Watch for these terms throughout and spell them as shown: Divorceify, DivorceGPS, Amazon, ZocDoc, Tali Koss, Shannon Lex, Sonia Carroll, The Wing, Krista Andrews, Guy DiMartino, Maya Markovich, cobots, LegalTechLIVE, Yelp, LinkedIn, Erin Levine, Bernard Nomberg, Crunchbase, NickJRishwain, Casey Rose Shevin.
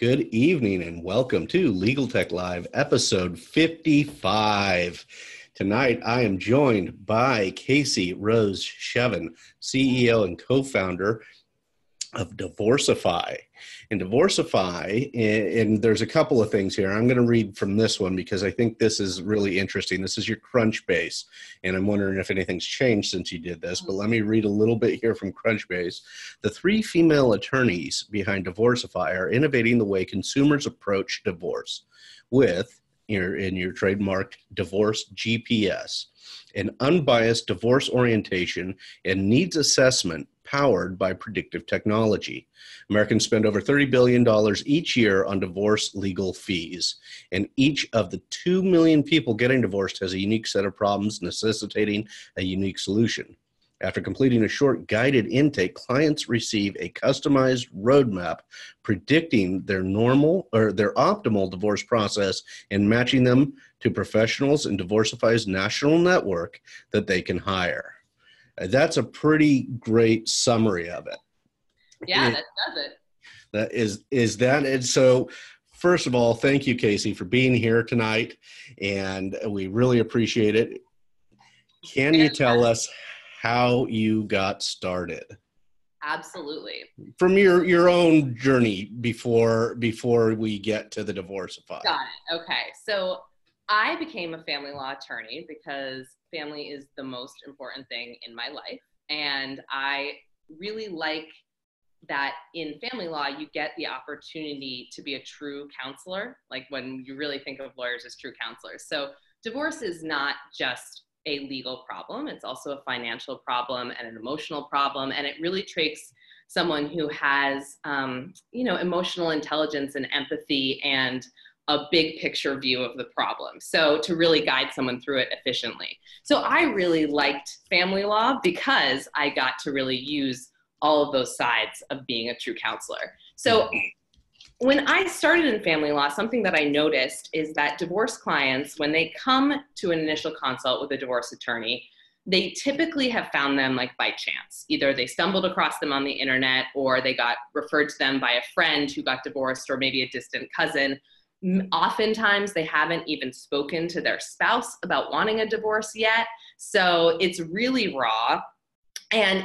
Good evening and welcome to Legal Tech Live, episode 55. Tonight, I am joined by Casey Rose Shevin, CEO and co-founder of Divorceify. And Divorceify, and there's a couple of things here. I'm going to read from this one because I think this is really interesting. This is your Crunchbase, and I'm wondering if anything's changed since you did this, but let me read a little bit here from Crunchbase. The three female attorneys behind Divorceify are innovating the way consumers approach divorce with, in your trademarked DivorceGPS, an unbiased divorce orientation and needs assessment powered by predictive technology. Americans spend over $30 billion each year on divorce legal fees, and each of the 2 million people getting divorced has a unique set of problems necessitating a unique solution. After completing a short guided intake, clients receive a customized roadmap predicting their optimal divorce process and matching them to professionals in Divorceify's national network that they can hire. That's a pretty great summary of it. Yeah, that does it. That is that. And so, first of all, thank you, Casey, for being here tonight, and we really appreciate it. Can you tell us how you got started? Absolutely. From your own journey before we get to the Divorceify. Got it. Okay. So I became a family law attorney because family is the most important thing in my life. And I really like that in family law, you get the opportunity to be a true counselor, like when you really think of lawyers as true counselors. So divorce is not just a legal problem. It's also a financial problem and an emotional problem. And it really takes someone who has, emotional intelligence and empathy and a big picture view of the problem. So to really guide someone through it efficiently. So I really liked family law because I got to really use all of those sides of being a true counselor. So when I started in family law, something that I noticed is that divorce clients, when they come to an initial consult with a divorce attorney, they typically have found them like by chance. Either they stumbled across them on the internet, or they got referred to them by a friend who got divorced, or maybe a distant cousin. Oftentimes they haven't even spoken to their spouse about wanting a divorce yet. So it's really raw. And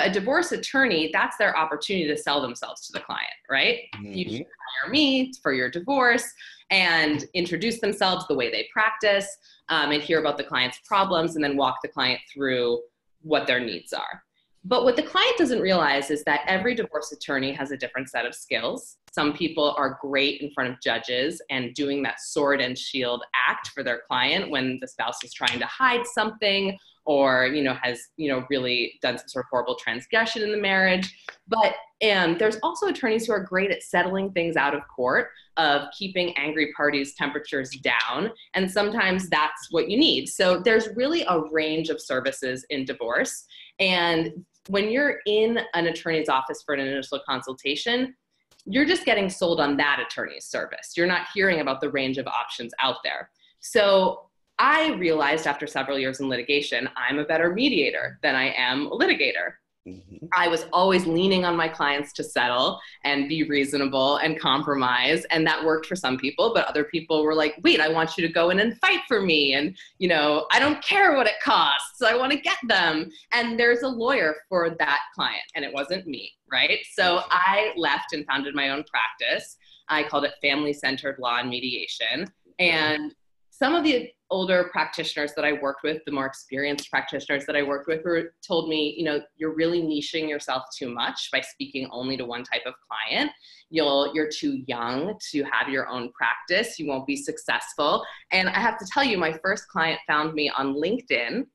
a divorce attorney, that's their opportunity to sell themselves to the client, right? Mm-hmm. You should hire me for your divorce, and introduce themselves, the way they practice, and hear about the client's problems, and then walk the client through what their needs are. But what the client doesn't realize is that every divorce attorney has a different set of skills. Some people are great in front of judges and doing that sword and shield act for their client when the spouse is trying to hide something, or, has, really done some sort of horrible transgression in the marriage. But there's also attorneys who are great at settling things out of court, of keeping angry parties' temperatures down. And sometimes that's what you need. So there's really a range of services in divorce. And when you're in an attorney's office for an initial consultation, you're just getting sold on that attorney's service. You're not hearing about the range of options out there. So I realized after several years in litigation, I'm a better mediator than I am a litigator. Mm-hmm. I was always leaning on my clients to settle and be reasonable and compromise. And that worked for some people, but other people were like, wait, I want you to go in and fight for me. And, I don't care what it costs. I want to get them. And there's a lawyer for that client. And it wasn't me, right? So I left and founded my own practice. I called it Family-Centered Law and Mediation. And some of the older practitioners that I worked with, the more experienced practitioners that I worked with, told me, you're really niching yourself too much by speaking only to one type of client. You're too young to have your own practice. You won't be successful. And I have to tell you, my first client found me on LinkedIn,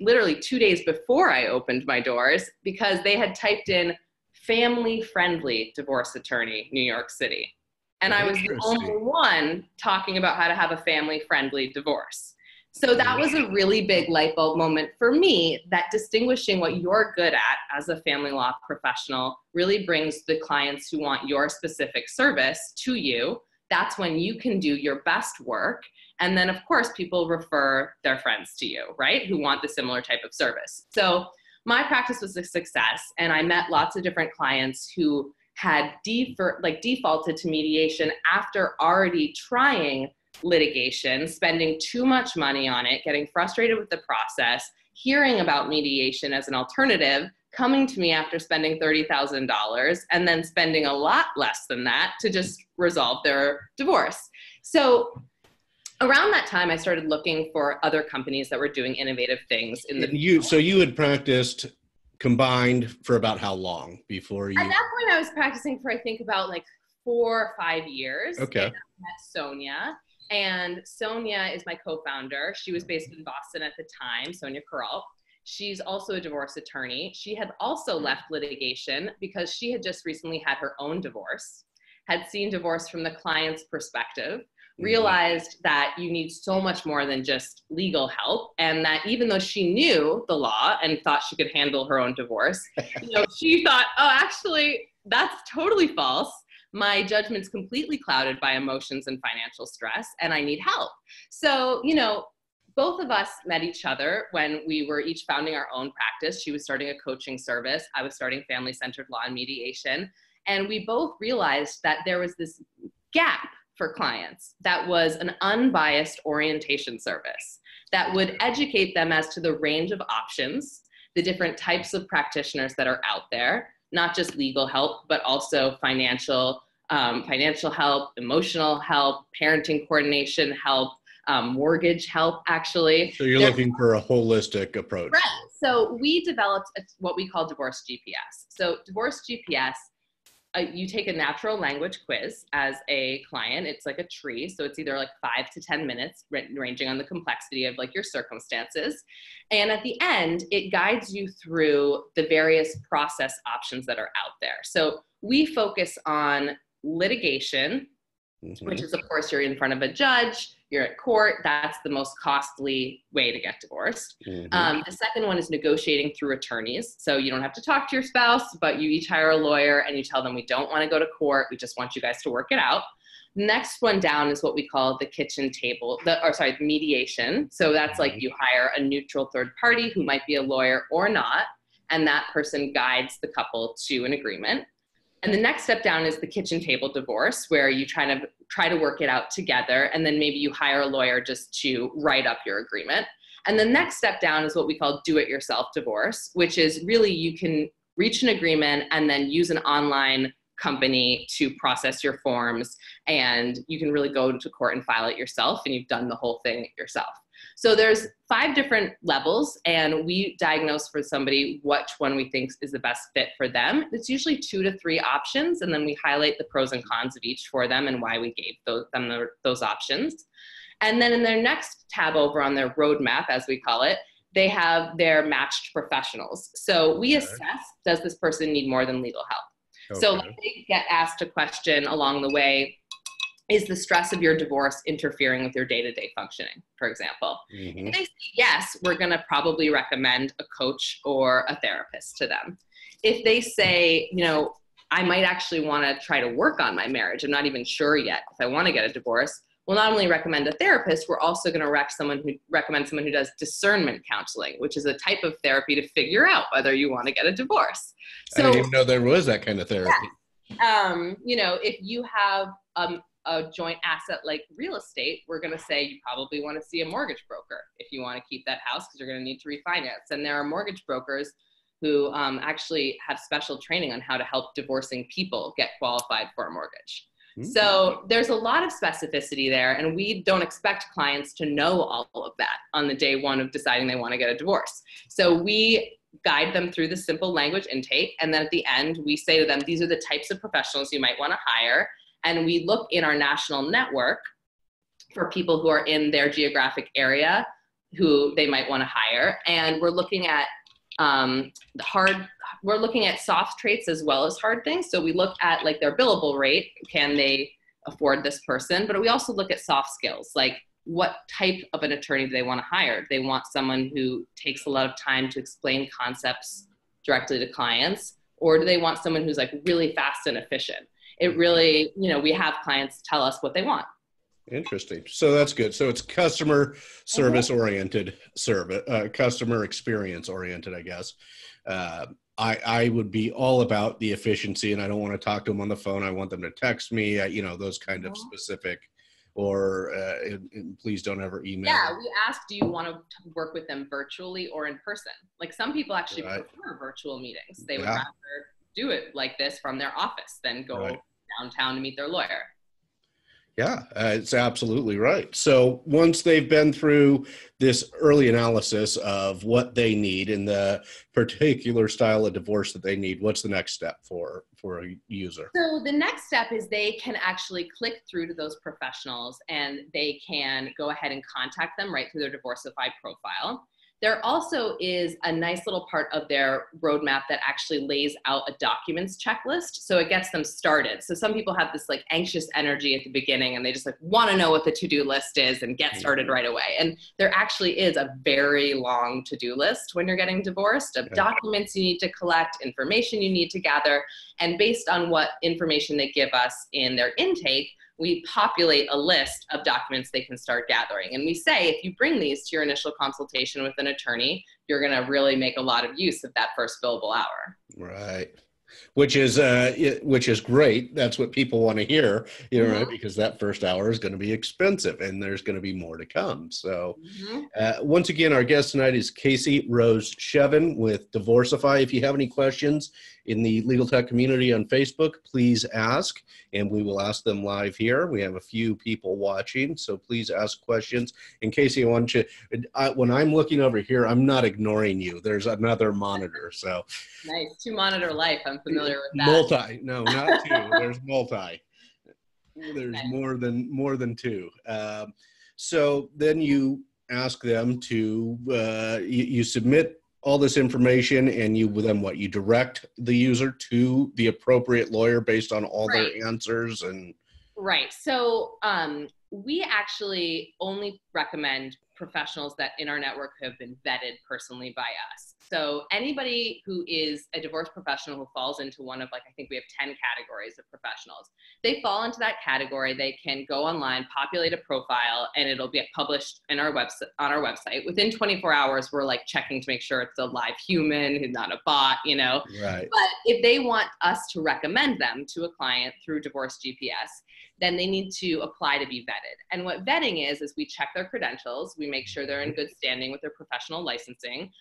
literally 2 days before I opened my doors, because they had typed in family-friendly divorce attorney, New York City. And I was the only one talking about how to have a family-friendly divorce. So that was a really big light bulb moment for me, that distinguishing what you're good at as a family law professional really brings the clients who want your specific service to you. That's when you can do your best work. And then, of course, people refer their friends to you, right, who want the similar type of service. So my practice was a success, and I met lots of different clients who had defaulted to mediation after already trying litigation, spending too much money on it, getting frustrated with the process, hearing about mediation as an alternative, coming to me after spending $30,000 and then spending a lot less than that to just resolve their divorce. So around that time, I started looking for other companies that were doing innovative things in the field. So you had practiced combined for about how long before you? At that point, I was practicing for, I think, about like 4 or 5 years. Okay. And I met Sonia. And Sonia is my co-founder. She was based in Boston at the time, Sonia Carroll. She's also a divorce attorney. She had also left litigation because she had just recently had her own divorce, had seen divorce from the client's perspective, realized that you need so much more than just legal help, and that even though she knew the law and thought she could handle her own divorce, you know, she thought, oh, actually, that's totally false. My judgment's completely clouded by emotions and financial stress, and I need help. So, you know, both of us met each other when we were each founding our own practice. She was starting a coaching service. I was starting family-centered law and mediation. And we both realized that there was this gap for clients that was an unbiased orientation service that would educate them as to the range of options, the different types of practitioners that are out there, not just legal help, but also financial help, emotional help, parenting coordination help, mortgage help, actually. So you're looking for a holistic approach. Right. So we developed what we call DivorceGPS. So DivorceGPS, you take a natural language quiz as a client. It's like a tree. So it's either like 5 to 10 minutes, ranging on the complexity of like your circumstances. And at the end, it guides you through the various process options that are out there. So we focus on litigation, which is, of course, you're in front of a judge, you're at court. That's the most costly way to get divorced. The second one is negotiating through attorneys. So you don't have to talk to your spouse, but you each hire a lawyer and you tell them, we don't want to go to court. We just want you guys to work it out. Next one down is what we call the kitchen table, the mediation. So that's like you hire a neutral third party who might be a lawyer or not, and that person guides the couple to an agreement. And the next step down is the kitchen table divorce, where you try to work it out together, and then maybe you hire a lawyer just to write up your agreement. And the next step down is what we call do-it-yourself divorce, which is really you can reach an agreement and then use an online company to process your forms, and you can really go to court and file it yourself, and you've done the whole thing yourself. So there's 5 different levels, and we diagnose for somebody which one we think is the best fit for them. It's usually 2 to 3 options, and then we highlight the pros and cons of each for them and why we gave those options. And then in their next tab over on their roadmap, as we call it, they have their matched professionals. So we assess, does this person need more than legal help? Okay. So they get asked a question along the way. Is the stress of your divorce interfering with your day-to-day functioning, for example? If they say yes, we're going to probably recommend a coach or a therapist to them. If they say, you know, I might actually want to try to work on my marriage, I'm not even sure yet if I want to get a divorce, we'll not only recommend a therapist, we're also going to recommend someone who does discernment counseling, which is a type of therapy to figure out whether you want to get a divorce. So, I didn't even know there was that kind of therapy. Yeah. You know, if you have a joint asset like real estate, we're going to say you probably want to see a mortgage broker if you want to keep that house because you're going to need to refinance. And there are mortgage brokers who actually have special training on how to help divorcing people get qualified for a mortgage. So there's a lot of specificity there, and we don't expect clients to know all of that on the day one of deciding they want to get a divorce. So we guide them through the simple language intake, and then at the end we say to them, these are the types of professionals you might want to hire. And we look in our national network for people who are in their geographic area who they might want to hire. And we're looking at we're looking at soft traits as well as hard things. So we look at like their billable rate. Can they afford this person? But we also look at soft skills, like what type of an attorney do they want to hire? Do they want someone who takes a lot of time to explain concepts directly to clients? Or do they want someone who's like really fast and efficient? It really, you know, we have clients tell us what they want. Interesting. So that's good. So it's customer service oriented, customer experience oriented, I guess. I would be all about the efficiency, and I don't want to talk to them on the phone. I want them to text me, you know, those kind of specific, or and please don't ever email. Yeah, we ask, do you want to work with them virtually or in person? Like some people actually prefer virtual meetings. They would rather do it like this from their office than go downtown to meet their lawyer. Yeah, it's absolutely right. So once they've been through this early analysis of what they need in the particular style of divorce that they need, what's the next step for a user? So the next step is they can actually click through to those professionals, and they can go ahead and contact them right through their Divorceify profile. There also is a nice little part of their roadmap that actually lays out a documents checklist. So it gets them started. So some people have this like anxious energy at the beginning, and they just like want to know what the to-do list is and get started right away. And there actually is a very long to-do list when you're getting divorced of documents you need to collect, information you need to gather. And based on what information they give us in their intake, we populate a list of documents they can start gathering. And we say, if you bring these to your initial consultation with an attorney, you're gonna really make a lot of use of that first billable hour. Right, which is great. That's what people wanna hear, you know, right? Because that first hour is gonna be expensive, and there's gonna be more to come. So once again, our guest tonight is Casey Rose Shevin with Divorceify. If you have any questions in the Legal Tech community on Facebook, please ask, and we will ask them live here. We have a few people watching, so please ask questions. And Casey, I want you, when I'm looking over here, I'm not ignoring you. There's another monitor, so. Nice, two monitor life, I'm familiar with that. Multi, no, not two, there's multi. There's more than two. So then you ask them to, you submit all this information, and you then what, you direct the user to the appropriate lawyer based on all their answers? And so we actually only recommend professionals that in our network have been vetted personally by us. So anybody who is a divorce professional who falls into one of, like, I think we have 10 categories of professionals. They fall into that category. They can go online, populate a profile, and it'll be published in our website, on our website. Within 24 hours, we're like checking to make sure it's a live human who's not a bot, you know. Right. But if they want us to recommend them to a client through DivorceGPS, then they need to apply to be vetted. And what vetting is we check their credentials. We make sure they're in good standing with their professional licensing.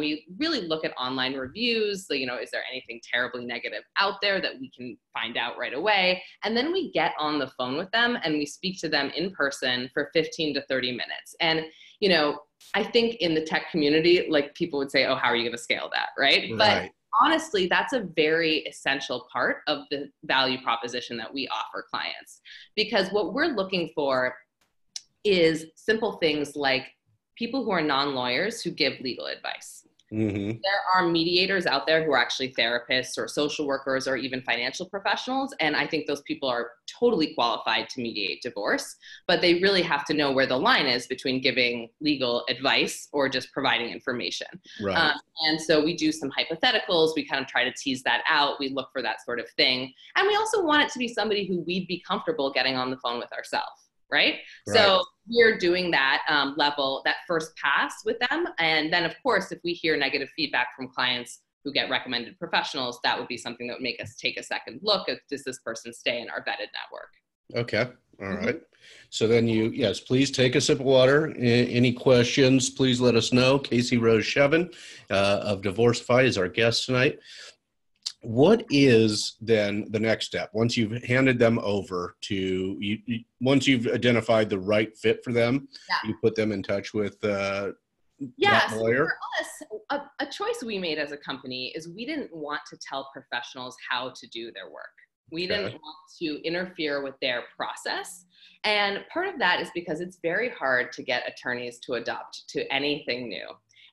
We really look at online reviews. So, you know, is there anything terribly negative out there that we can find out right away? And then we get on the phone with them, and we speak to them in person for 15 to 30 minutes. And, you know, I think in the tech community, like, people would say, oh, how are you gonna scale that, right? But honestly, that's a very essential part of the value proposition that we offer clients, because what we're looking for is simple things like people who are non-lawyers who give legal advice. There are mediators out there who are actually therapists or social workers or even financial professionals, and I think those people are totally qualified to mediate divorce, but they really have to know where the line is between giving legal advice or just providing information. And so we do some hypotheticals. We kind of try to tease that out. We look for that sort of thing, and we also want it to be somebody who we'd be comfortable getting on the phone with ourselves. Right. So we're doing that level, that first pass with them. And then, of course, if we hear negative feedback from clients who get recommended professionals, that would be something that would make us take a second look at, does this person stay in our vetted network? Okay. All right. So then you, please take a sip of water. Any questions, please let us know. Casey Rose Shevin of Divorceify is our guest tonight. What is then the next step? Once you've handed them over to you, once you've identified the right fit for them, you put them in touch with that lawyer? So for us, a choice we made as a company is we didn't want to tell professionals how to do their work. We didn't want to interfere with their process. And part of that is because it's very hard to get attorneys to adopt to anything new.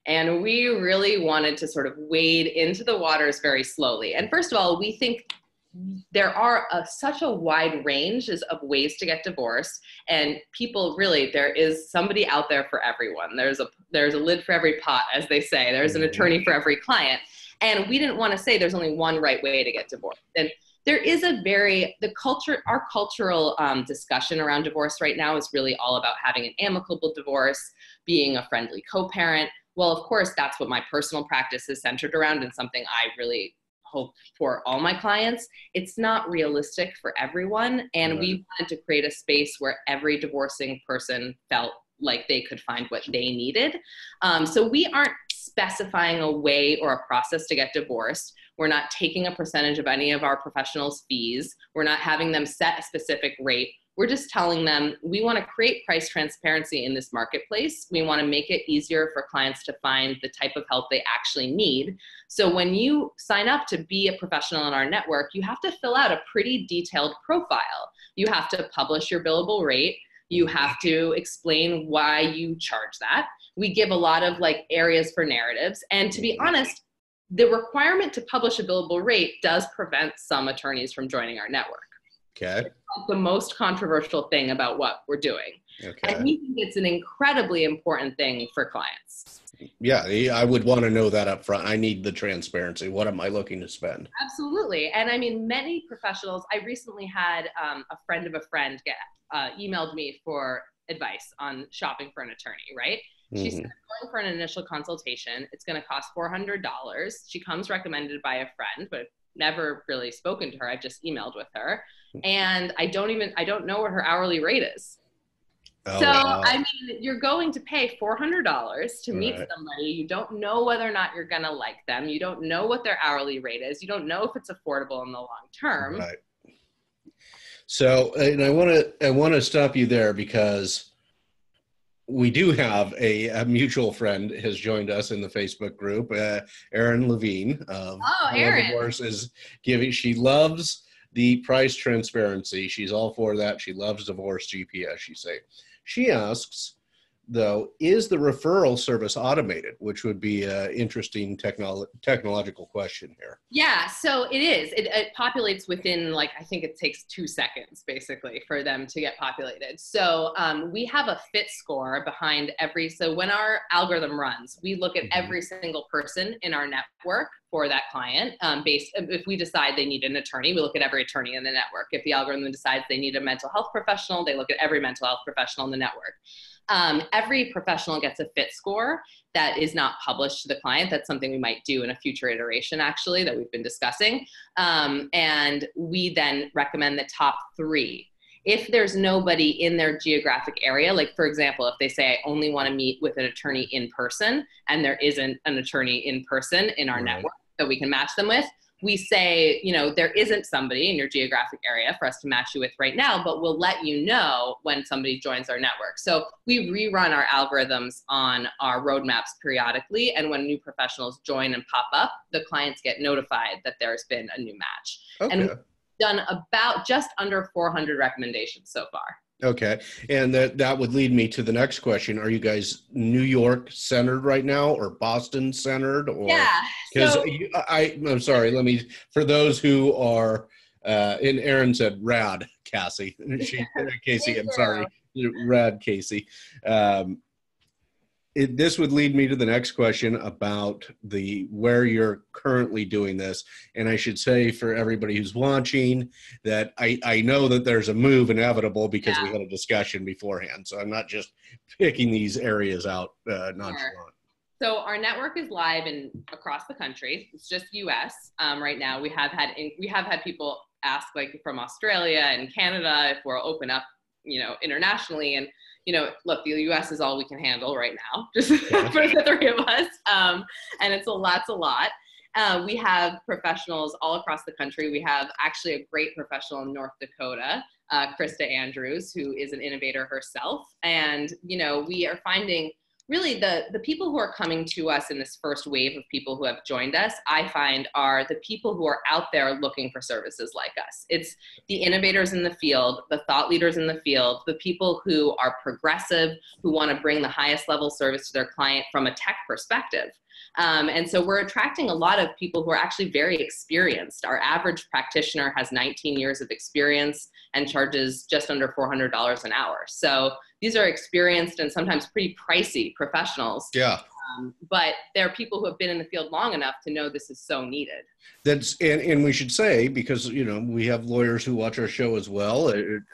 And we really wanted to sort of wade into the waters very slowly. And first of all, we think there are such a wide range of ways to get divorced, and people really, there is somebody out there for everyone. There's a lid for every pot, as they say. There's an attorney for every client. And we didn't want to say there's only one right way to get divorced. And there is a very, our cultural discussion around divorce right now is really all about having an amicable divorce, being a friendly co-parent. well, of course, that's what my personal practice is centered around and something I really hope for all my clients. It's not realistic for everyone. And we wanted to create a space where every divorcing person felt like they could find what they needed. So we aren't specifying a way or a process to get divorced. We're not taking a percentage of any of our professionals' fees. We're not having them set a specific rate. We're just telling them we want to create price transparency in this marketplace. We want to make it easier for clients to find the type of help they actually need. So when you sign up to be a professional in our network, you have to fill out a pretty detailed profile. You have to publish your billable rate. You have to explain why you charge that. We give a lot of like areas for narratives. And to be honest, the requirement to publish a billable rate does prevent some attorneys from joining our network. Okay. It's the most controversial thing about what we're doing. Okay. And we think it's an incredibly important thing for clients. Yeah, I would want to know that up front. I need the transparency. What am I looking to spend? Absolutely. And I mean, many professionals, I recently had a friend of a friend get emailed me for advice on shopping for an attorney, right? She said, going for an initial consultation, it's going to cost $400. She comes recommended by a friend, but never really spoken to her. I've just emailed with her. And I don't know what her hourly rate is. Oh, so, wow. I mean, you're going to pay $400 to meet somebody. You don't know whether or not you're going to like them. You don't know what their hourly rate is. You don't know if it's affordable in the long term. Right. So, and I want to stop you there because we do have a mutual friend has joined us in the Facebook group, Erin Levine. Oh, Erin. She loves the price transparency. She's all for that. She loves DivorceGPS, She asks, though, is the referral service automated? Which would be an interesting technological question here. Yeah, so it is. It populates within, like, I think it takes 2 seconds, basically, for them to get populated. So we have a fit score behind every, so when our algorithm runs, we look at every single person in our network for that client. If we decide they need an attorney, we look at every attorney in the network. If the algorithm decides they need a mental health professional, they look at every mental health professional in the network. Every professional gets a fit score that is not published to the client. That's something we might do in a future iteration, actually, that we've been discussing. And we then recommend the top 3. If there's nobody in their geographic area, like, for example, if they say, I only want to meet with an attorney in person, and there isn't an attorney in person in our network that we can match them with, we say, you know, there isn't somebody in your geographic area for us to match you with right now, but we'll let you know when somebody joins our network. So we rerun our algorithms on our roadmaps periodically. And when new professionals join and pop up, the clients get notified that there's been a new match. Okay. And we've done about just under 400 recommendations so far. Okay. And that would lead me to the next question. Are you guys New York centered right now or Boston centered? Or, yeah. Because so, I'm sorry, for those who are, and Erin said, rad, Cassie. Casey, I'm sorry. Rad, Casey. This would lead me to the next question about where you're currently doing this. And I should say for everybody who's watching that I know that there's a move inevitable because we had a discussion beforehand. So I'm not just picking these areas out nonchalant. So our network is live across the country. It's just US right now. We have had people ask, like, from Australia and Canada if we'll open up, you know, internationally. And you know, look, the U.S. is all we can handle right now, just for the 3 of us, and it's a lot. We have professionals all across the country. We have actually a great professional in North Dakota, Krista Andrews, who is an innovator herself, and, you know, we are finding really the people who are coming to us in this first wave of people who have joined us, I find, are the people who are out there looking for services like us. It's the innovators in the field, the thought leaders in the field, the people who are progressive, who want to bring the highest level service to their client from a tech perspective. And so we're attracting a lot of people who are actually very experienced. Our average practitioner has 19 years of experience and charges just under $400 an hour. So these are experienced and sometimes pretty pricey professionals. Yeah. But they're people who have been in the field long enough to know this is so needed. And we should say, because, you know, we have lawyers who watch our show as well, and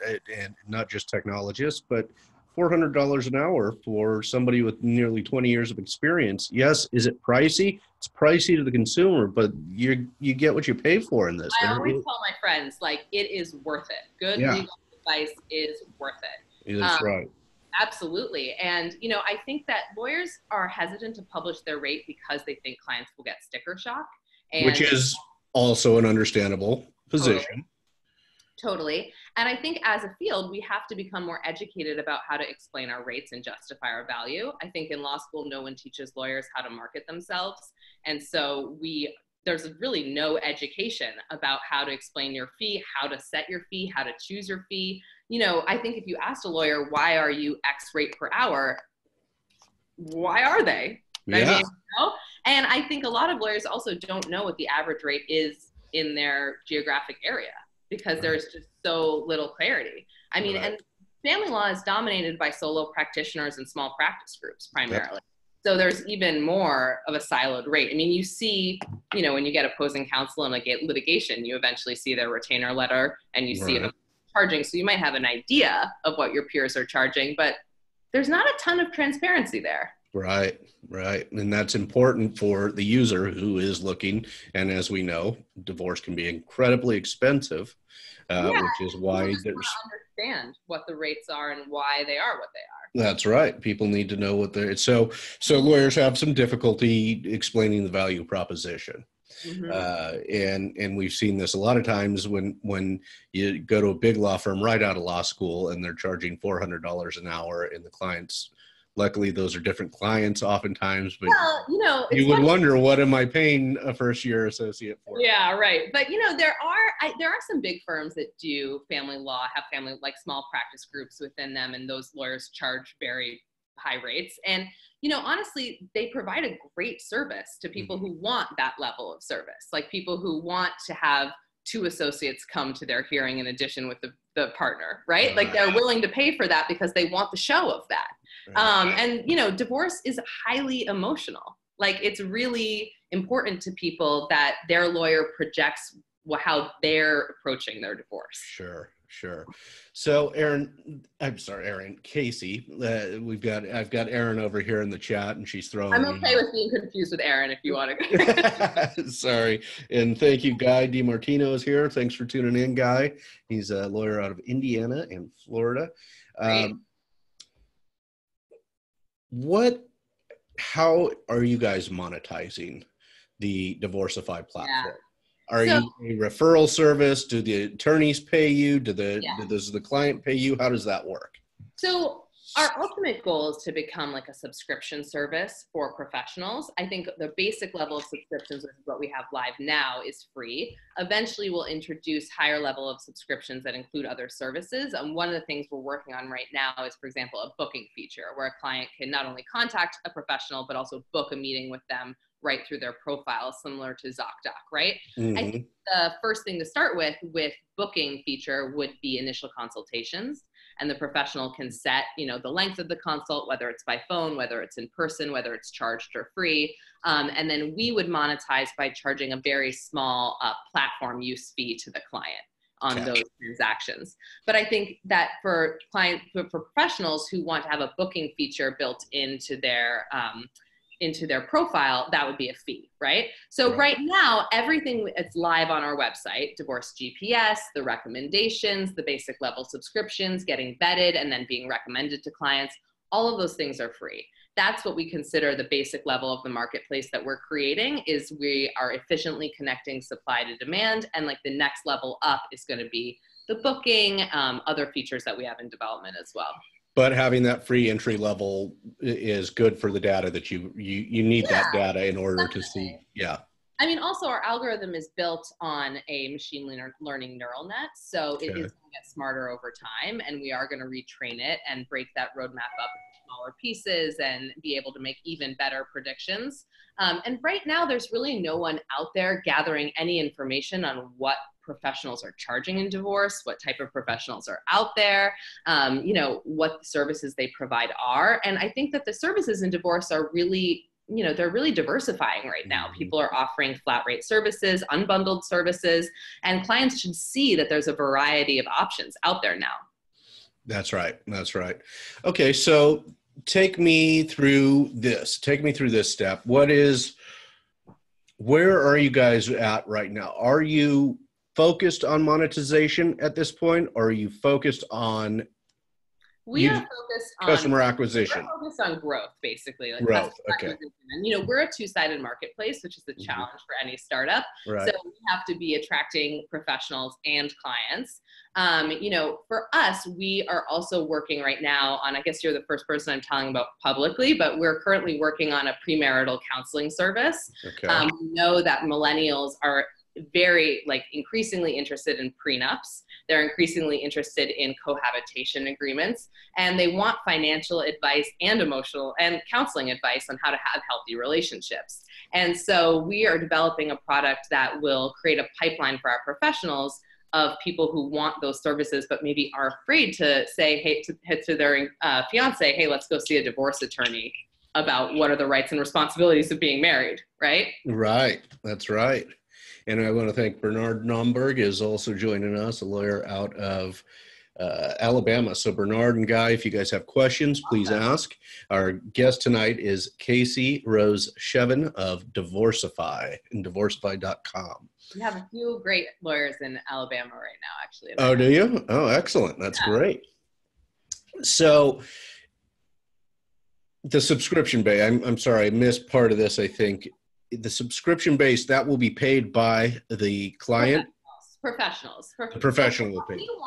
not just technologists, but $400 an hour for somebody with nearly 20 years of experience. Yes, is it pricey? It's pricey to the consumer, but you get what you pay for in this. I always tell my friends, like, it is worth it. Good legal advice is worth it. That's right. Absolutely. And, you know, I think that lawyers are hesitant to publish their rate because they think clients will get sticker shock. And which is also an understandable position. Totally. And I think as a field, we have to become more educated about how to explain our rates and justify our value. I think in law school, no one teaches lawyers how to market themselves. And so there's really no education about how to explain your fee, how to set your fee, how to choose your fee. You know, I think if you asked a lawyer, why are you X rate per hour? Why are they? Yeah. I mean, you know? And I think a lot of lawyers also don't know what the average rate is in their geographic area, because there's just so little clarity. I mean, and family law is dominated by solo practitioners and small practice groups primarily. Yep. So there's even more of a siloed rate. I mean, you see, you know, when you get opposing counsel in litigation, you eventually see their retainer letter and you see them charging. So you might have an idea of what your peers are charging, but there's not a ton of transparency there. Right, right. And that's important for the user who is looking. And as we know, divorce can be incredibly expensive, which is why there's... understand what the rates are and why they are what they are. That's right. People need to know what they're... So lawyers have some difficulty explaining the value proposition. Mm-hmm. And we've seen this a lot of times when you go to a big law firm right out of law school and they're charging $400 an hour and the clients... Luckily, those are different clients oftentimes, but you know, you would wonder, what am I paying a first-year associate for? Yeah, right. But you know, there are some big firms that do family law, have family small practice groups within them, and those lawyers charge very high rates. And you know, honestly, they provide a great service to people who want that level of service, like people who want to have two associates come to their hearing in addition with the partner, right? Like they're willing to pay for that because they want the show of that. And you know, divorce is highly emotional. Like it's really important to people that their lawyer projects how they're approaching their divorce. Sure, sure. So Casey, I've got Erin over here in the chat and she's throwing. I'm okay with being confused with Erin if you want to. Sorry. And thank you, Guy DiMartino is here. Thanks for tuning in, Guy. He's a lawyer out of Indiana and Florida. How are you guys monetizing the Divorceify platform? Yeah. Are you a referral service? Do the attorneys pay you? Does the client pay you? How does that work? So our ultimate goal is to become like a subscription service for professionals. I think the basic level of subscriptions, which is what we have live now, is free. Eventually we'll introduce higher level of subscriptions that include other services. And one of the things we're working on right now is, for example, a booking feature where a client can not only contact a professional, but also book a meeting with them right through their profile, similar to ZocDoc, right? Mm-hmm. I think the first thing to start with booking feature would be initial consultations. And the professional can set, you know, the length of the consult, whether it's by phone, whether it's in person, whether it's charged or free. And then we would monetize by charging a very small platform use fee to the client on those transactions. But I think that for professionals who want to have a booking feature built into their profile, that would be a fee, right? So right now, everything is live on our website, DivorceGPS, the recommendations, the basic level subscriptions, getting vetted and then being recommended to clients, all of those things are free. That's what we consider the basic level of the marketplace that we're creating, is we are efficiently connecting supply to demand, and like the next level up is gonna be the booking, other features that we have in development as well. But having that free entry level is good for the data that you need that data in order to see. Yeah. I mean, also our algorithm is built on a machine learning neural net. So it is going to get smarter over time, and we are going to retrain it and break that roadmap up into smaller pieces and be able to make even better predictions. And right now there's really no one out there gathering any information on what professionals are charging in divorce, what type of professionals are out there, you know, what the services they provide are. And I think that the services in divorce are really, you know, they're really diversifying right now. People are offering flat rate services, unbundled services, and clients should see that there's a variety of options out there now. That's right. That's right. Okay. So take me through this. Take me through this step. What is, where are you guys at right now? Are you focused on monetization at this point, or are you focused on customer acquisition? We're focused on growth, basically. Like growth. Okay. And you know, we're a two-sided marketplace, which is the challenge for any startup. Right. So we have to be attracting professionals and clients. You know, for us, we are also working right now on, I guess you're the first person I'm telling about publicly, but we're currently working on a premarital counseling service. Okay. We know that millennials are very, increasingly interested in prenups. They're increasingly interested in cohabitation agreements, and they want financial advice and emotional and counseling advice on how to have healthy relationships. And so we are developing a product that will create a pipeline for our professionals of people who want those services, but maybe are afraid to say, hey, to their fiance, hey, let's go see a divorce attorney about what are the rights and responsibilities of being married, right? Right, that's right. And I want to thank Bernard Nomberg is also joining us, a lawyer out of Alabama. So Bernard and Guy, if you guys have questions, please ask. Our guest tonight is Casey Rose Shevin of Divorceify and Divorceify.com. We have a few great lawyers in Alabama right now, actually. Oh, do you? Oh, excellent. That's great. So the subscription base, I'm sorry, I missed part of this, I think. The subscription base that will be paid by the client. Professionals will pay. We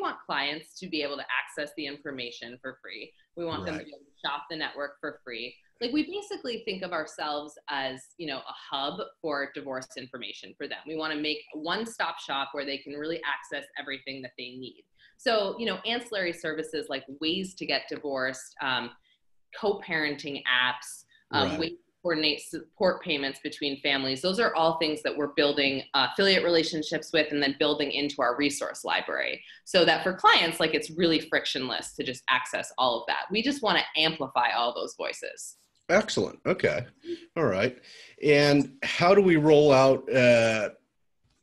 want clients to be able to access the information for free. We want them to be able to shop the network for free. Like, we basically think of ourselves as, you know, a hub for divorce information for them. We want to make a one-stop shop where they can really access everything that they need. So, you know, ancillary services like ways to get divorced, co-parenting apps, ways coordinate support payments between families. Those are all things that we're building affiliate relationships with and then building into our resource library so that for clients, like, it's really frictionless to just access all of that. We just want to amplify all those voices. Excellent. Okay. All right. And how do we roll out?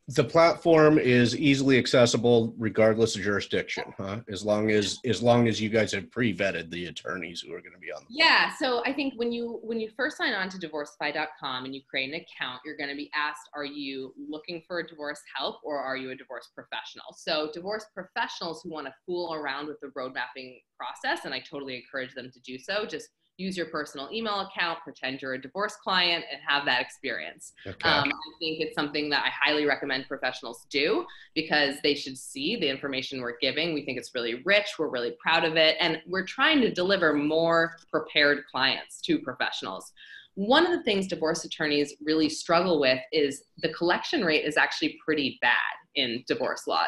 The platform is easily accessible regardless of jurisdiction, huh? As long as you guys have pre-vetted the attorneys who are going to be on the platform. So I think when you first sign on to divorceify.com and you create an account, you're going to be asked, are you looking for a divorce help or are you a divorce professional? So divorce professionals who want to fool around with the road mapping process, and I totally encourage them to do so, just use your personal email account, pretend you're a divorce client, and have that experience. Okay. I think it's something that I highly recommend professionals do because they should see the information we're giving. We think it's really rich. We're really proud of it. And we're trying to deliver more prepared clients to professionals. One of the things divorce attorneys really struggle with is the collection rate is actually pretty bad in divorce law.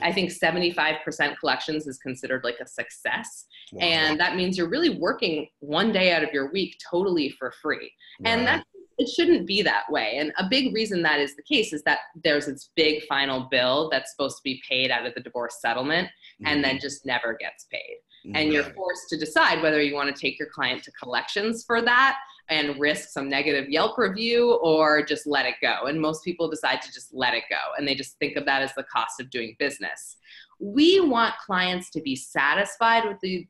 I think 75% collections is considered like a success. Wow. And that means you're really working one day out of your week totally for free. Wow. And it shouldn't be that way. And a big reason that is the case is that there's this big final bill that's supposed to be paid out of the divorce settlement and then just never gets paid. And you're forced to decide whether you want to take your client to collections for that and risk some negative Yelp review or just let it go. And most people decide to just let it go. And they just think of that as the cost of doing business. We want clients to be satisfied with the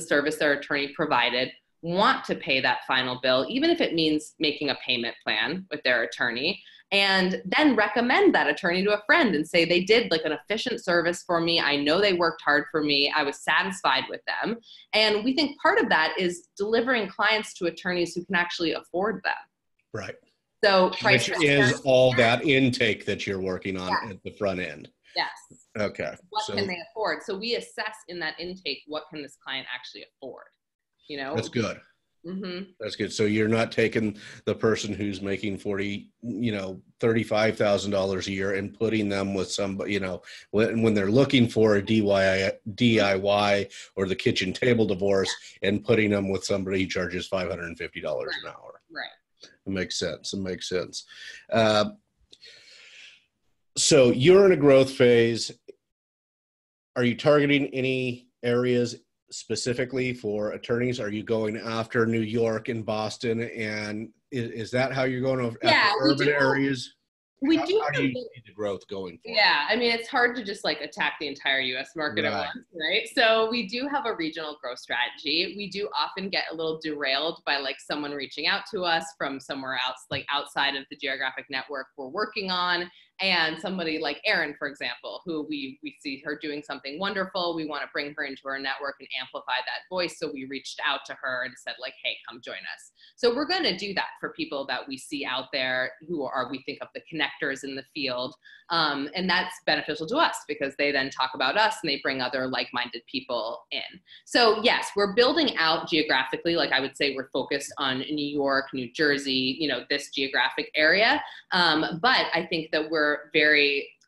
service their attorney provided, want to pay that final bill, even if it means making a payment plan with their attorney, and then recommend that attorney to a friend and say they did like an efficient service for me. I know they worked hard for me. I was satisfied with them. And we think part of that is delivering clients to attorneys who can actually afford them. Right. So price is all that intake that you're working on at the front end. Yes. Okay. What can they afford? So we assess in that intake, what can this client actually afford? You know, that's good. That's good. So you're not taking the person who's making $35,000 a year and putting them with somebody, you know, when they're looking for a DIY or the kitchen table divorce and putting them with somebody who charges $550 an hour. Right. It makes sense. It makes sense. So you're in a growth phase. Are you targeting any areas specifically for attorneys? Are you going after New York and Boston, and is that how you're going after urban areas? We do. How do you see the growth going forward? Yeah, I mean, it's hard to just like attack the entire U.S. market at once, right? So we do have a regional growth strategy. We do often get a little derailed by like someone reaching out to us from somewhere else, like outside of the geographic network we're working on. And somebody like Erin, for example, who we see her doing something wonderful. We want to bring her into our network and amplify that voice. So we reached out to her and said like, hey, come join us. So we're going to do that for people that we see out there who are, we think of the connectors in the field. And that's beneficial to us because they then talk about us and they bring other like-minded people in. So yes, we're building out geographically. Like I would say we're focused on New York, New Jersey, you know, this geographic area. But I think that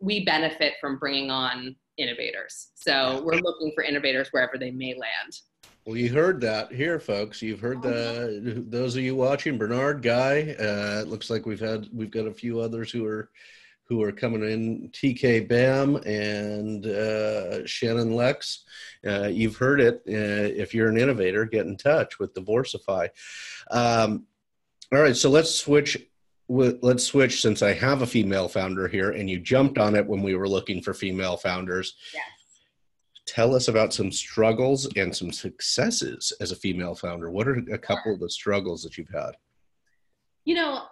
we benefit from bringing on innovators. So we're looking for innovators wherever they may land. Well, you heard that here, folks. You've heard that. Those of you watching, Bernard, Guy, it looks like we've got a few others who are coming in, TK Bam and Shannon Lex. You've heard it. If you're an innovator, get in touch with Divorceify. All right, so let's switch since I have a female founder here and you jumped on it when we were looking for female founders. Yes. Tell us about some struggles and some successes as a female founder. What are a couple of the struggles that you've had? You know,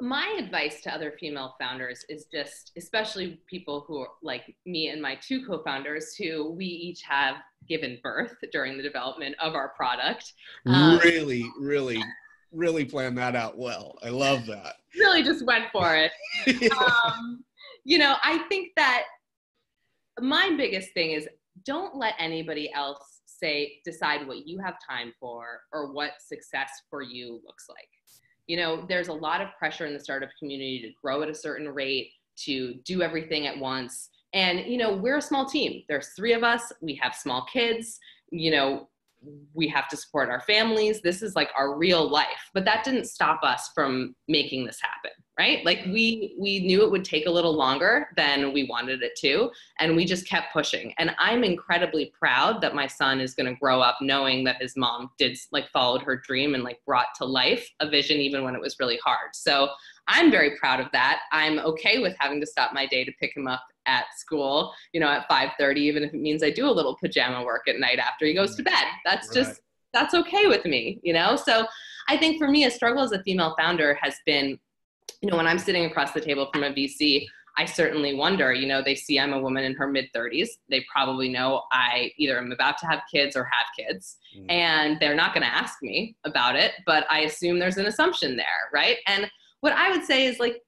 my advice to other female founders is just, especially people who are like me and my two co-founders who we each have given birth during the development of our product. Really planned that out well. I love that. Really just went for it. You know, I think that my biggest thing is don't let anybody else decide what you have time for or what success for you looks like. You know, there's a lot of pressure in the startup community to grow at a certain rate, to do everything at once. And, you know, we're a small team. There's three of us. We have small kids. You know, we have to support our families. This is like our real life, but that didn't stop us from making this happen, right? Like we knew it would take a little longer than we wanted it to, and we just kept pushing. And I'm incredibly proud that my son is going to grow up knowing that his mom did like followed her dream and like brought to life a vision, even when it was really hard. So I'm very proud of that. I'm okay with having to stop my day to pick him up at school, you know, at 5:30, even if it means I do a little pajama work at night after he goes to bed. That's okay with me, you know? So I think for me, a struggle as a female founder has been, you know, when I'm sitting across the table from a VC, I certainly wonder, you know, they see I'm a woman in her mid-30s. They probably know I either am about to have kids or have kids, and they're not going to ask me about it, but I assume there's an assumption there, right? And what I would say is like,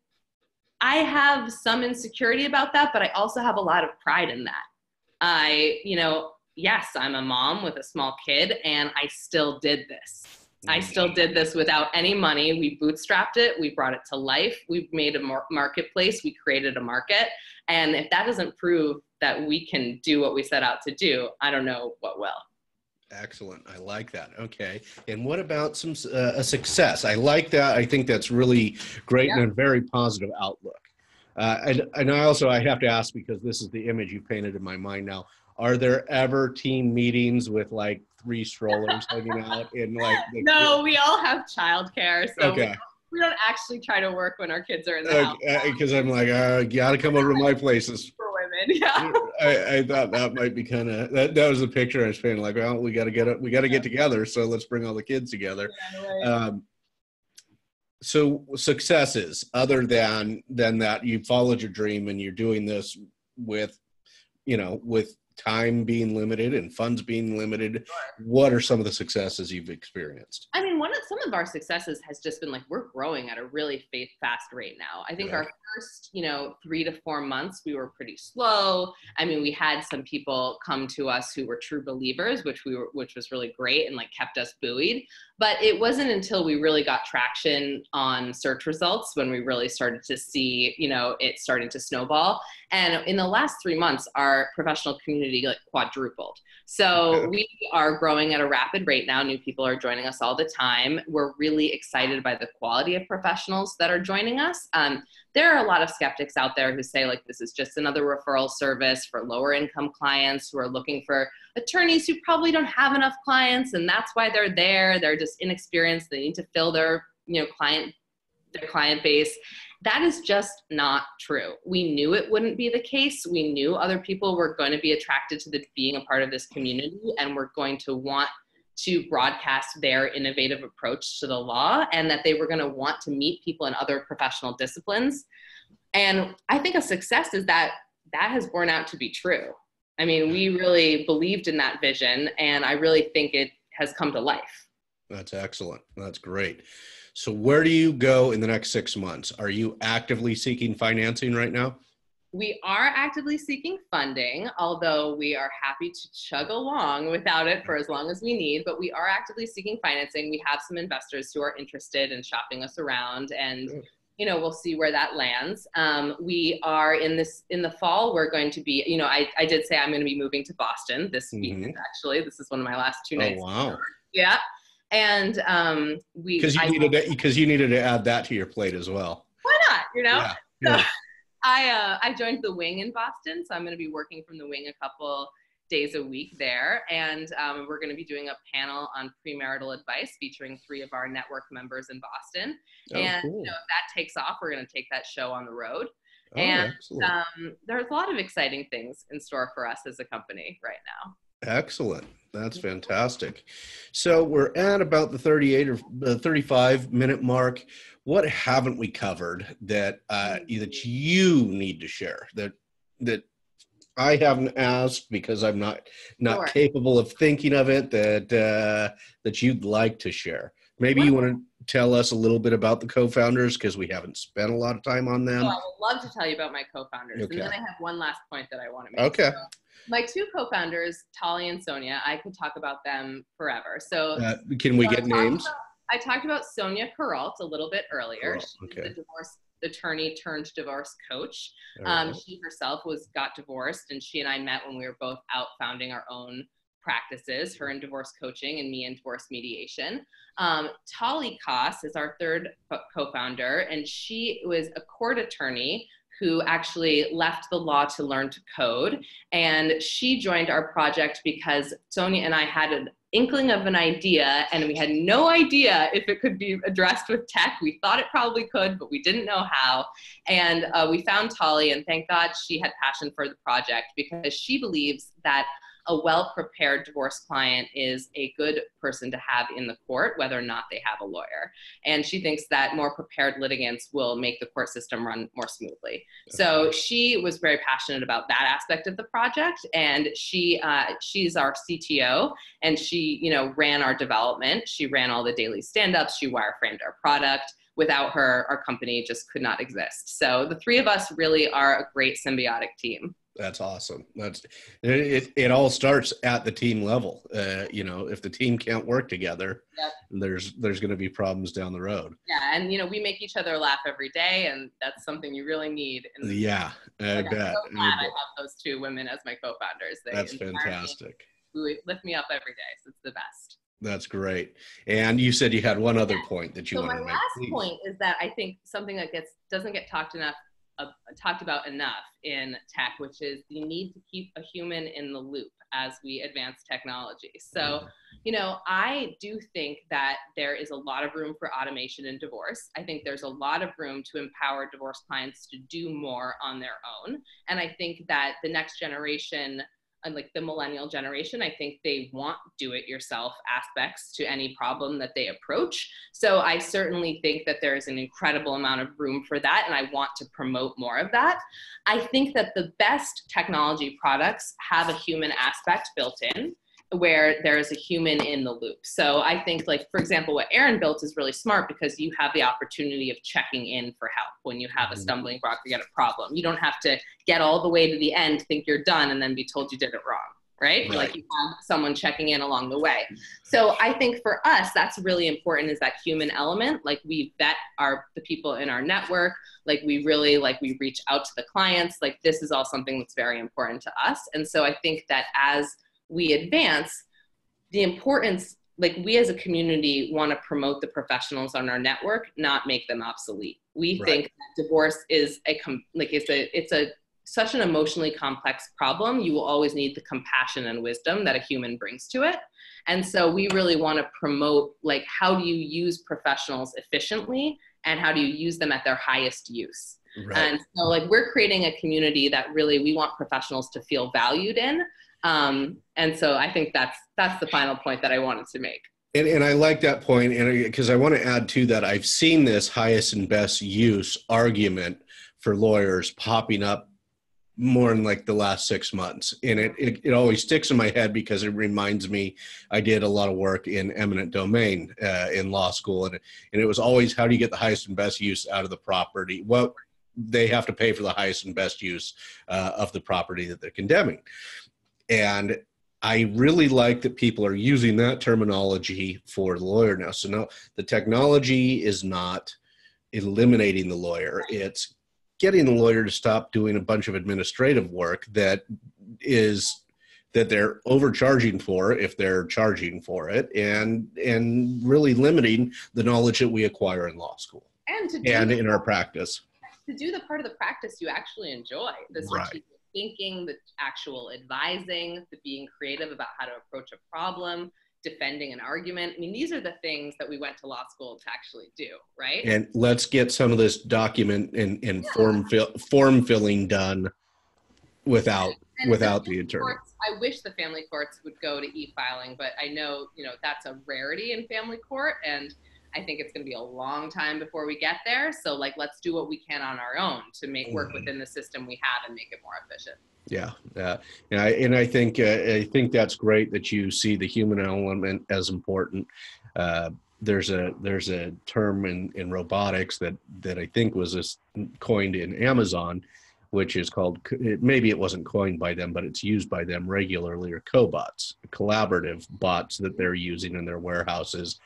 I have some insecurity about that, but I also have a lot of pride in that. You know, yes, I'm a mom with a small kid, and I still did this. I still did this without any money. We bootstrapped it. We brought it to life. We made a marketplace. We created a market. And if that doesn't prove that we can do what we set out to do, I don't know what will. Excellent. I like that. Okay. And what about some a success? I like that. I think that's really great and a very positive outlook. And I also, I have to ask, because this is the image you've painted in my mind now, are there ever team meetings with like 3 strollers hanging out in like? No, we all have childcare. So okay. We don't actually try to work when our kids are in the house. Because I'm like, gotta come over to my places. For women, yeah. I thought that might be kind of, that was the picture I was painting. Like, well, we gotta get together. So let's bring all the kids together. Yeah, right. So successes other than that, you followed your dream and you're doing this with, you know, with time being limited and funds being limited. Sure. What are some of the successes you've experienced? I mean, some of our successes has just been like, we're growing at a really fast rate now. I think our first, you know, 3 to 4 months, we were pretty slow. I mean, we had some people come to us who were true believers, which was really great and like kept us buoyed. But it wasn't until we really got traction on search results when we really started to see, you know, it starting to snowball. And in the last 3 months, our professional community like quadrupled. So we are growing at a rapid rate now. New people are joining us all the time. We're really excited by the quality of professionals that are joining us. There are a lot of skeptics out there who say like, this is just another referral service for lower income clients who are looking for attorneys who probably don't have enough clients. And that's why they're there. They're just inexperienced. They need to fill their client base. That is just not true. We knew it wouldn't be the case. We knew other people were going to be attracted to being a part of this community and were going to want to broadcast their innovative approach to the law, and that they were going to want to meet people in other professional disciplines. And I think a success is that that has borne out to be true. I mean, we really believed in that vision, and I really think it has come to life. That's excellent. That's great. So where do you go in the next 6 months? Are you actively seeking financing right now? We are actively seeking funding, although we are happy to chug along without it for as long as we need, but we are actively seeking financing. We have some investors who are interested in shopping us around, and you know, we'll see where that lands. We are in the fall, we're going to be, you know, I did say I'm going to be moving to Boston this week, actually. This is one of my last two nights. Oh, wow. Yeah. And because you needed to add that to your plate as well. Why not? You know? Yeah. Yeah. So I joined The Wing in Boston, so I'm going to be working from The Wing a couple days a week there. And we're going to be doing a panel on premarital advice featuring 3 of our network members in Boston. Oh, and cool. You know, if that takes off, we're going to take that show on the road. Oh, and there's a lot of exciting things in store for us as a company right now. Excellent. That's fantastic. So we're at about the 38 or 35 minute mark. What haven't we covered that that you need to share that I haven't asked because I'm not sure, capable of thinking of it, that you'd like to share? Maybe you want to tell us a little bit about the co-founders, because we haven't spent a lot of time on them. Oh, I would love to tell you about my co-founders. Okay. And then I have one last point that I want to make. Okay. So my 2 co-founders, Tali and Sonia, I could talk about them forever. So can we get names? I talked about Sonia Carroll a little bit earlier. She's the divorce attorney turned divorce coach. She herself got divorced, and she and I met when we were both out founding our own practices, her in divorce coaching and me in divorce mediation. Tali Koss is our 3rd co-founder, and she was a court attorney who actually left the law to learn to code. And she joined our project because Sonia and I had an inkling of an idea, and we had no idea if it could be addressed with tech. We thought it probably could, but we didn't know how. And we found Tali, and thank God she had passion for the project, because she believes that a well-prepared divorce client is a good person to have in the court, whether or not they have a lawyer. And she thinks that more prepared litigants will make the court system run more smoothly. So she was very passionate about that aspect of the project. And she's our CTO, and she, you know, ran our development. She ran all the daily stand-ups. She wireframed our product. Without her, our company just could not exist. So the 3 of us really are a great symbiotic team. That's awesome. It all starts at the team level. You know, if the team can't work together, there's going to be problems down the road. Yeah. And, you know, we make each other laugh every day, and that's something you really need. And yeah. I bet. I'm so glad I have those 2 women as my co-founders. That's fantastic. They lift me up every day. So it's the best. That's great. And you said you had one other point that you wanted to make. So my last point is that I think something that doesn't get talked about enough in tech, which is the need to keep a human in the loop as we advance technology. So, you know, I do think that there is a lot of room for automation in divorce. I think there's a lot of room to empower divorce clients to do more on their own. And I think that the next generation, like the millennial generation, I think they want do-it-yourself aspects to any problem that they approach. So I certainly think that there is an incredible amount of room for that, and I want to promote more of that. I think that the best technology products have a human aspect built in, where there is a human in the loop. So I think, like, for example, what Erin built is really smart, because you have the opportunity of checking in for help when you have a stumbling block or get a problem. You don't have to get all the way to the end, think you're done, and then be told you did it wrong, right? Like, you have someone checking in along the way. So I think for us, that's really important, is that human element. Like, we vet the people in our network. Like, we really, we reach out to the clients. Like, this is all something that's very important to us. And so I think that as we advance, the importance, like, we as a community want to promote the professionals on our network, not make them obsolete. We think that divorce is such an emotionally complex problem. You will always need the compassion and wisdom that a human brings to it. And so we really want to promote, like, how do you use professionals efficiently and how do you use them at their highest use? Right. And so like we're creating a community that really we want professionals to feel valued in. And so I think that's the final point that I wanted to make. And I like that point, and because I want to add to that, I've seen this highest and best use argument for lawyers popping up more in like the last 6 months. And it always sticks in my head because it reminds me, I did a lot of work in eminent domain in law school. And it was always, how do you get the highest and best use out of the property? Well, they have to pay for the highest and best use of the property that they're condemning. And I really like that people are using that terminology for the lawyer now. So now the technology is not eliminating the lawyer. It's getting the lawyer to stop doing a bunch of administrative work that they're overcharging for if they're charging for it, and really limiting the knowledge that we acquire in law school and in our practice. To do the part of the practice you actually enjoy. The strategic thinking, the actual advising, the being creative about how to approach a problem, defending an argument. I mean, these are the things that we went to law school to actually do, right? And let's get some of this document and form filling done without the attorney. Courts, I wish the family courts would go to e-filing, but I know, you know, that's a rarity in family court, and I think it's going to be a long time before we get there. So like, let's do what we can on our own to make work within the system we have and make it more efficient. Yeah. And I think that's great that you see the human element as important. There's a term in robotics that I think was coined in Amazon, which is called, maybe it wasn't coined by them, but it's used by them regularly, or cobots, collaborative bots that they're using in their warehouses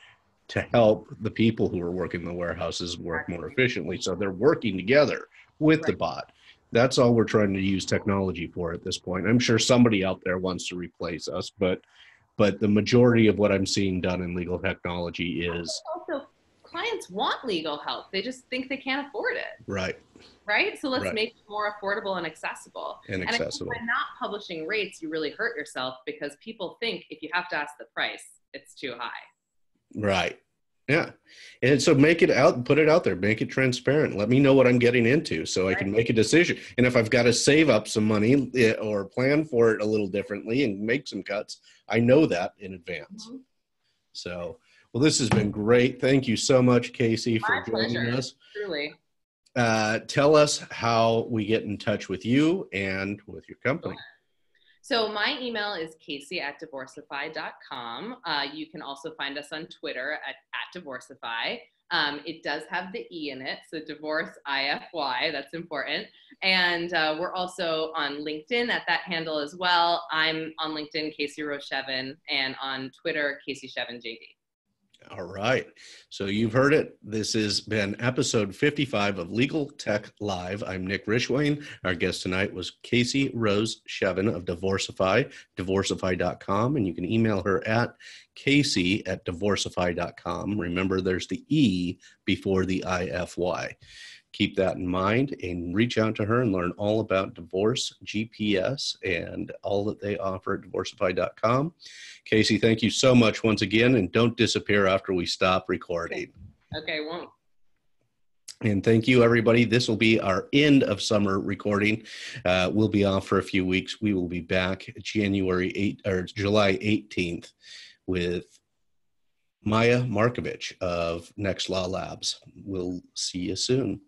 to help the people who are working in the warehouses work more efficiently. So they're working together with the bot. That's all we're trying to use technology for at this point. I'm sure somebody out there wants to replace us, but the majority of what I'm seeing done in legal technology is... Also, clients want legal help. They just think they can't afford it. Right? So let's make it more affordable and accessible. And by not publishing rates, you really hurt yourself, because people think if you have to ask the price, it's too high. Right. Yeah. And so make it out, put it out there, make it transparent. Let me know what I'm getting into so I can make a decision. And if I've got to save up some money or plan for it a little differently and make some cuts, I know that in advance. Mm-hmm. So, well, this has been great. Thank you so much, Casey, for joining us. Truly. Tell us how we get in touch with you and with your company. Sure. So my email is casey@divorceify.com. You can also find us on Twitter at Divorceify. It does have the E in it, so Divorceify, that's important. And we're also on LinkedIn at that handle as well. I'm on LinkedIn, Casey Rose Shevin, and on Twitter, Casey Shevin JD. All right. So you've heard it. This has been episode 55 of Legal Tech Live. I'm Nick Rishwain. Our guest tonight was Casey Rose Shevin of Divorceify, divorceify.com. And you can email her at Casey@divorceify.com. Remember, there's the E before the IFY. Keep that in mind and reach out to her and learn all about Divorce GPS and all that they offer at divorceify.com. Casey, thank you so much once again, and don't disappear after we stop recording. Okay, won't. And thank you, everybody. This will be our end of summer recording. We'll be off for a few weeks. We will be back July 18th with Maya Markovich of Next Law Labs. We'll see you soon.